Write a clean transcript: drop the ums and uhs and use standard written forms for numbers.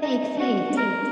Six.